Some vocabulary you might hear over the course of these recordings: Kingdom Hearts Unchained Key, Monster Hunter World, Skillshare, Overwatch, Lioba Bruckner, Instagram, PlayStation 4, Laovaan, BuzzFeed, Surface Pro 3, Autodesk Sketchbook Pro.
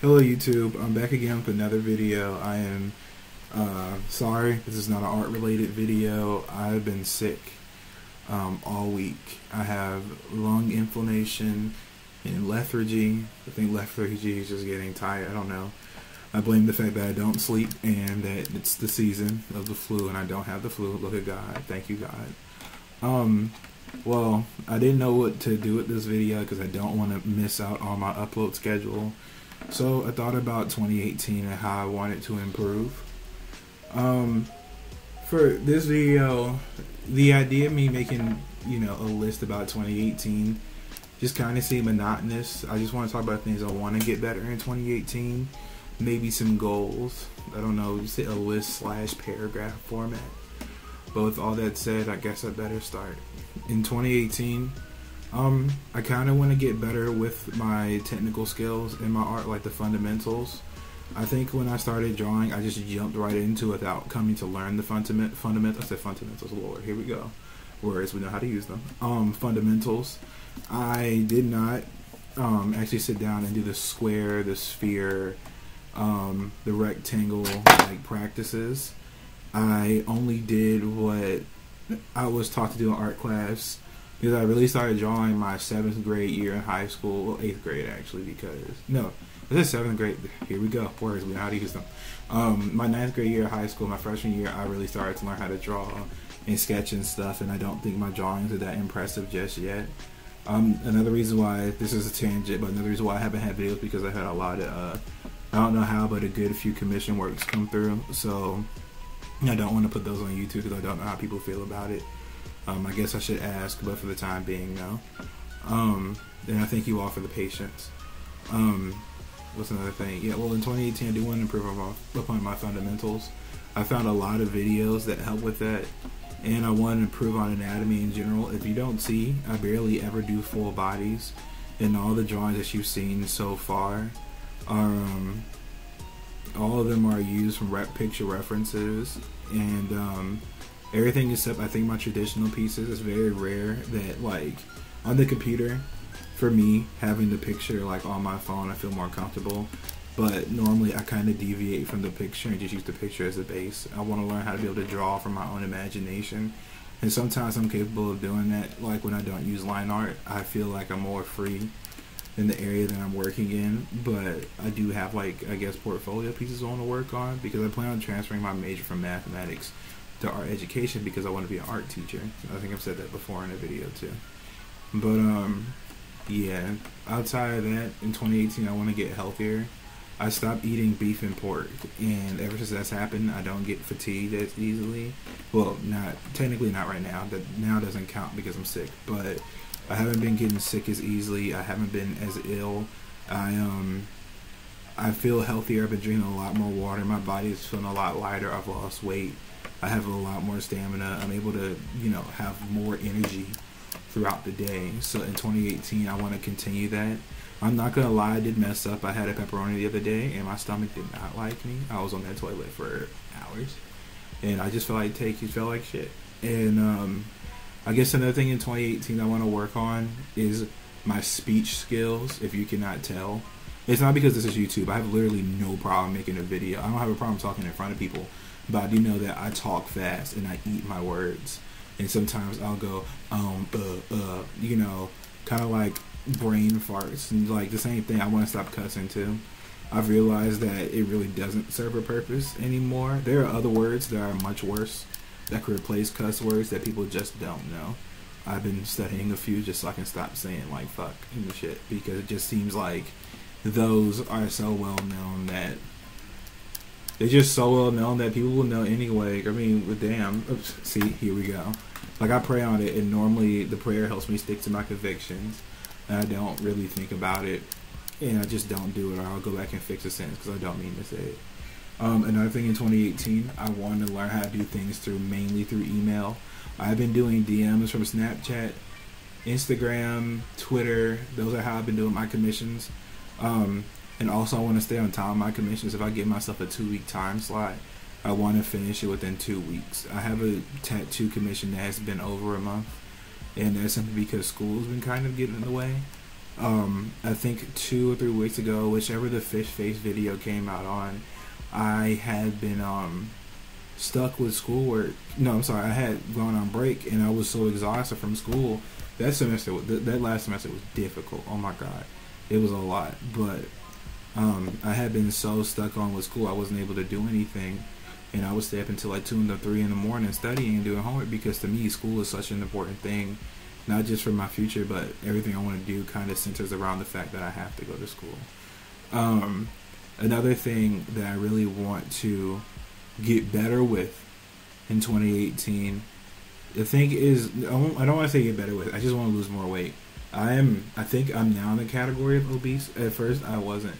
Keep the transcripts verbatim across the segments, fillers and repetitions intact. Hello YouTube, I'm back again with another video. I am uh, sorry, this is not an art related video. I've been sick um, all week. I have lung inflammation and lethargy. I think lethargy is just getting tired, I don't know. I blame the fact that I don't sleep and that it's the season of the flu and I don't have the flu. Look at God, thank you God. Um, well, I didn't know what to do with this video because I don't want to miss out on my upload schedule. So I thought about twenty eighteen and how I wanted to improve. Um, for this video, the idea of me making, you know, a list about twenty eighteen just kind of seemed monotonous. I just want to talk about things I want to get better in twenty eighteen. Maybe some goals. I don't know, just hit a list slash paragraph format. But with all that said, I guess I better start. In twenty eighteen, Um, I kind of want to get better with my technical skills in my art, like the fundamentals. I think when I started drawing, I just jumped right into it without coming to learn the fundament fundamentals. I said fundamentals, Lord, here we go. Words, we know how to use them. Um, fundamentals. I did not um, actually sit down and do the square, the sphere, um, the rectangle, like practices. I only did what I was taught to do in art class. Because I really started drawing my seventh grade year in high school, well, eighth grade actually, because, no, this is seventh grade, here we go, words, we know how to use them. Um, my ninth grade year in high school, my freshman year, I really started to learn how to draw and sketch and stuff, and I don't think my drawings are that impressive just yet. Um, another reason why, this is a tangent, but another reason why I haven't had videos, because I had a lot of, uh, I don't know how, but a good few commission works come through, so I don't want to put those on YouTube, because I don't know how people feel about it. Um, I guess I should ask, but for the time being, no. Um, and I thank you all for the patience. Um, what's another thing? Yeah, well, in twenty eighteen, I do want to improve upon my fundamentals. I found a lot of videos that help with that, and I want to improve on anatomy in general. If you don't see, I barely ever do full bodies, and all the drawings that you've seen so far are, um, all of them are used from rep picture references, and, um, everything except I think my traditional pieces. Is very rare that, like, on the computer, for me, having the picture, like, on my phone, I feel more comfortable. But normally I kind of deviate from the picture and just use the picture as a base. I want to learn how to be able to draw from my own imagination. And sometimes I'm capable of doing that. Like, when I don't use line art, I feel like I'm more free in the area that I'm working in. But I do have, like, I guess, portfolio pieces I want to work on. Because I plan on transferring my major from mathematics to art education because I want to be an art teacher. I think I've said that before in a video too. But um, yeah, outside of that, in twenty eighteen I want to get healthier. I stopped eating beef and pork, and ever since that's happened, I don't get fatigued as easily. Well, not technically not right now. That now doesn't count because I'm sick, but I haven't been getting sick as easily. I haven't been as ill. I um, I feel healthier. I've been drinking a lot more water. My body is feeling a lot lighter. I've lost weight. I have a lot more stamina. I'm able to, you know, have more energy throughout the day. So in twenty eighteen, I want to continue that. I'm not going to lie, I did mess up. I had a pepperoni the other day, and my stomach did not like me. I was on that toilet for hours, and I just felt like take, you felt like shit. And um, I guess another thing in twenty eighteen I want to work on is my speech skills, if you cannot tell. It's not because this is YouTube. I have literally no problem making a video. I don't have a problem talking in front of people. But I do know that I talk fast and I eat my words. And sometimes I'll go, um, uh, uh, you know, kind of like brain farts. And like the same thing, I want to stop cussing too. I've realized that it really doesn't serve a purpose anymore. There are other words that are much worse that could replace cuss words that people just don't know. I've been studying a few just so I can stop saying like fuck and shit. Because it just seems like those are so well known that they're just so well known that people will know anyway. I mean, damn. Oops, see, here we go. Like, I pray on it, and normally the prayer helps me stick to my convictions. And I don't really think about it, and I just don't do it, or I'll go back and fix a sentence because I don't mean to say it. Um, another thing in twenty eighteen, I wanted to learn how to do things through mainly through email. I've been doing D Ms from Snapchat, Instagram, Twitter. Those are how I've been doing my commissions. Um... And also, I want to stay on time of my commissions. If I give myself a two-week time slot, I want to finish it within two weeks. I have a tattoo commission that has been over a month, and that's simply because school's been kind of getting in the way. um, I think two or three weeks ago, whichever the fish face video came out on, I had been um, stuck with schoolwork. No, I'm sorry, I had gone on break, and I was so exhausted from school. That semester, th that last semester was difficult. Oh my God, it was a lot. But um, I had been so stuck on with school, I wasn't able to do anything. And I would stay up until like two or three in the morning studying and doing homework, because to me, school is such an important thing, not just for my future, but everything I want to do kind of centers around the fact that I have to go to school. Um, another thing that I really want to get better with in twenty eighteen, the thing is, I don't want to say get better with, I just want to lose more weight. I am, I think I'm now in the category of obese. At first, I wasn't.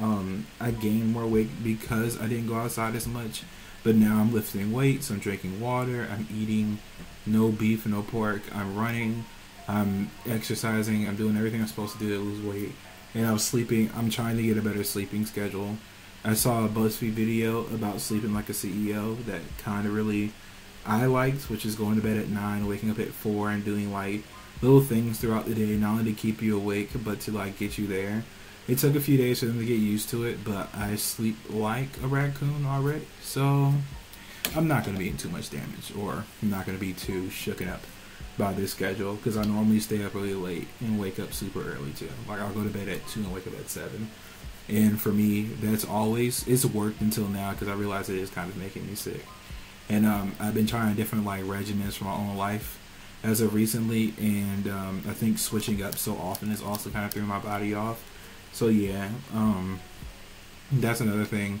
Um, I gained more weight because I didn't go outside as much. But now I'm lifting weights, I'm drinking water, I'm eating no beef, no pork, I'm running, I'm exercising, I'm doing everything I'm supposed to do to lose weight. And I'm sleeping, I'm trying to get a better sleeping schedule. I saw a BuzzFeed video about sleeping like a C E O that kind of really I liked, which is going to bed at nine, waking up at four, and doing like little things throughout the day, not only to keep you awake, but to like get you there. It took a few days for them to get used to it, but I sleep like a raccoon already, so I'm not going to be in too much damage, or I'm not going to be too shooken up by this schedule, because I normally stay up really late and wake up super early too. Like, I'll go to bed at two and wake up at seven, and for me, that's always, it's worked until now, because I realize it is kind of making me sick. And um, I've been trying different like regimens for my own life as of recently, and um, I think switching up so often is also kind of throwing my body off. So yeah, um, that's another thing.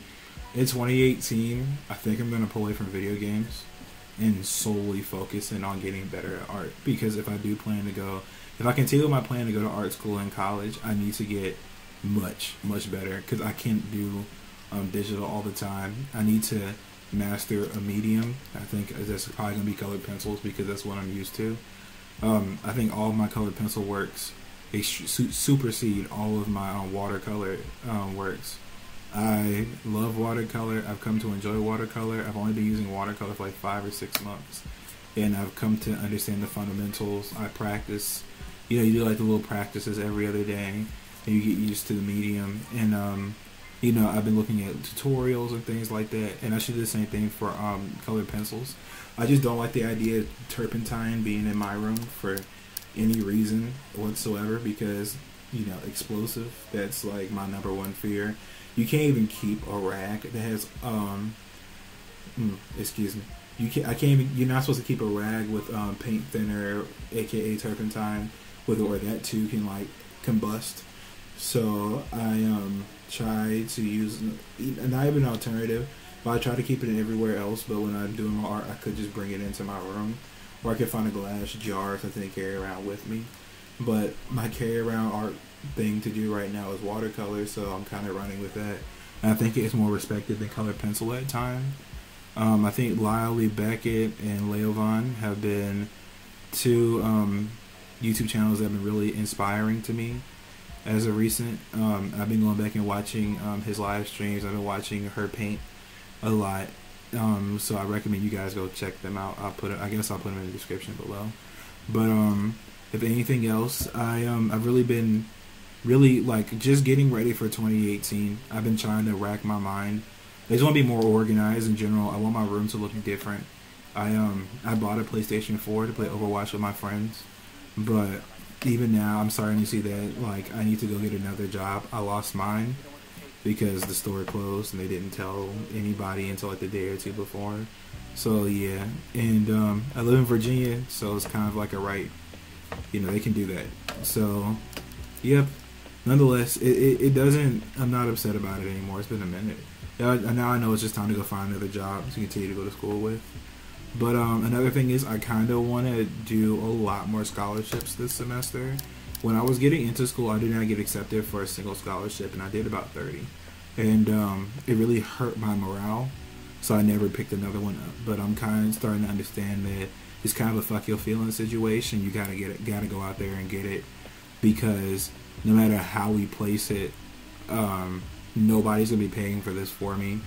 In twenty eighteen, I think I'm going to pull away from video games and solely focus in on getting better at art. Because if I do plan to go, if I continue my plan to go to art school in college, I need to get much, much better. Because I can't do um, digital all the time. I need to master a medium. I think that's probably going to be colored pencils, because that's what I'm used to. Um, I think all of my colored pencil works, they supersede all of my uh, watercolor um, works. I love watercolor. I've come to enjoy watercolor. I've only been using watercolor for like five or six months. And I've come to understand the fundamentals. I practice. You know, you do like the little practices every other day. And you get used to the medium. And, um, you know, I've been looking at tutorials and things like that. And I should do the same thing for um, colored pencils. I just don't like the idea of turpentine being in my room for any reason whatsoever, because, you know, explosive, that's like my number one fear. You can't even keep a rack that has um excuse me you can't I can't even you're not supposed to keep a rag with um paint thinner, aka turpentine, with or that too can like combust. So I um try to use not even an alternative, but I try to keep it in everywhere else. But when I'm doing my art, I could just bring it into my room. Or I could find a glass jar or something to carry around with me. But my carry around art thing to do right now is watercolor, so I'm kind of running with that. And I think it's more respected than colored pencil at time. Um, I think Lioba Bruckner and Laovaan have been two um, YouTube channels that have been really inspiring to me as of recent. Um, I've been going back and watching um, his live streams. I've been watching her paint a lot. Um, so I recommend you guys go check them out. I'll put it, I guess I'll put them in the description below. But um, if anything else, I um, I've really been really like just getting ready for twenty eighteen. I've been trying to rack my mind. I just want to be more organized in general. I want my room to look different. I um I bought a PlayStation four to play Overwatch with my friends, but even now I'm starting to see that like I need to go get another job. I lost mine because the store closed and they didn't tell anybody until like the day or two before. So yeah, and um, I live in Virginia, so it's kind of like a right, you know, they can do that. So yep, nonetheless, it, it, it doesn't, I'm not upset about it anymore. It's been a minute. Now I know it's just time to go find another job to continue to go to school with. But um, another thing is I kind of want to do a lot more scholarships this semester. When I was getting into school, I did not get accepted for a single scholarship, and I did about thirty. And um, it really hurt my morale, so I never picked another one up. But I'm kind of starting to understand that it's kind of a fuck your feelings situation. You gotta get it, gotta go out there and get it, because no matter how we place it, um, nobody's gonna be paying for this for me.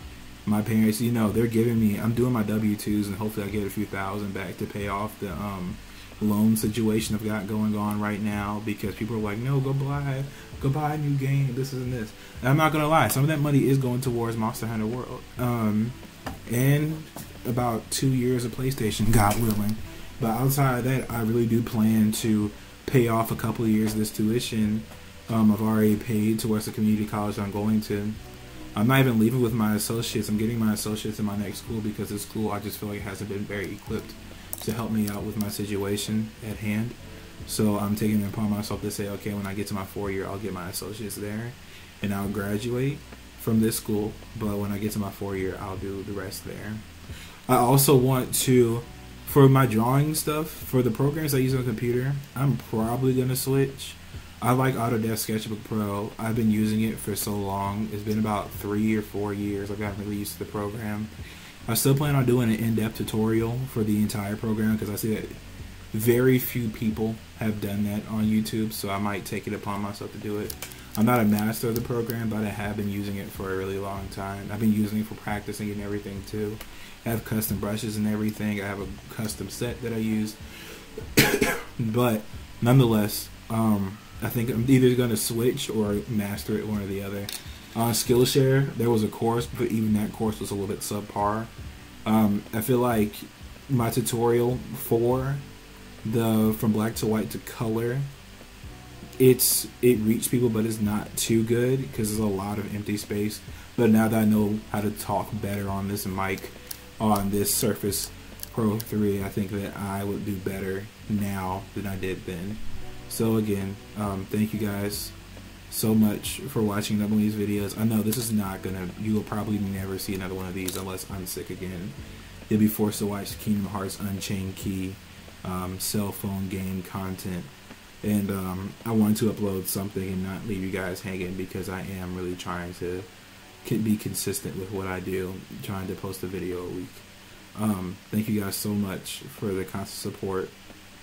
My parents, you know, they're giving me. I'm doing my W twos, and hopefully I get a few thousand back to pay off the um, loan situation I've got going on right now, because people are like, no, go buy, go buy a new game, this and this. And I'm not gonna lie, some of that money is going towards Monster Hunter World, um, and about two years of PlayStation, God willing. But outside of that, I really do plan to pay off a couple of years of this tuition. Um, I've already paid towards the community college I'm going to. I'm not even leaving with my associates. I'm getting my associates in my next school, because this school, I just feel like, hasn't been very equipped to help me out with my situation at hand. So I'm taking it upon myself to say, okay, when I get to my four year, I'll get my associates there and I'll graduate from this school. But when I get to my four year, I'll do the rest there. I also want to, for my drawing stuff, for the programs I use on the computer, I'm probably going to switch. I like Autodesk Sketchbook Pro. I've been using it for so long. It's been about three or four years. I've gotten really used to the program. I still plan on doing an in-depth tutorial for the entire program, because I see that very few people have done that on YouTube, so I might take it upon myself to do it. I'm not a master of the program, but I have been using it for a really long time. I've been using it for practicing and everything too. I have custom brushes and everything. I have a custom set that I use. But nonetheless, um, I think I'm either going to switch or master it, one or the other. On uh, Skillshare, there was a course, but even that course was a little bit subpar. Um, I feel like my tutorial for the from black to white to color, it's it reached people, but it's not too good because there's a lot of empty space. But now that I know how to talk better on this mic, on this Surface Pro three, I think that I would do better now than I did then. So again, um, thank you guys so much for watching another one of these videos. I know this is not gonna, you will probably never see another one of these unless I'm sick again. You'll be forced to watch Kingdom Hearts Unchained Key um, cell phone game content. And um, I want to upload something and not leave you guys hanging, because I am really trying to be consistent with what I do, trying to post a video a week. Um, thank you guys so much for the constant support.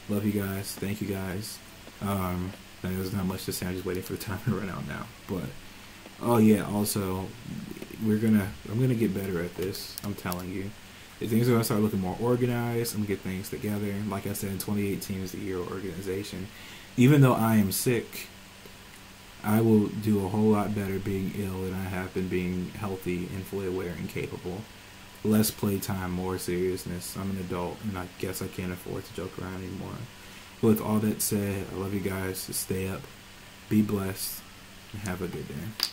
Love you guys. Thank you guys. Um, there's not much to say. I'm just waiting for the time to run out now. But oh yeah, also we're gonna I'm gonna get better at this. I'm telling you, things are gonna start looking more organized. I'm gonna get things together. Like I said, twenty eighteen is the year of organization. Even though I am sick, I will do a whole lot better being ill than I have been being healthy and fully aware and capable. Less playtime, more seriousness. I'm an adult, and I guess I can't afford to joke around anymore. But with all that said, I love you guys. Stay up, be blessed, and have a good day.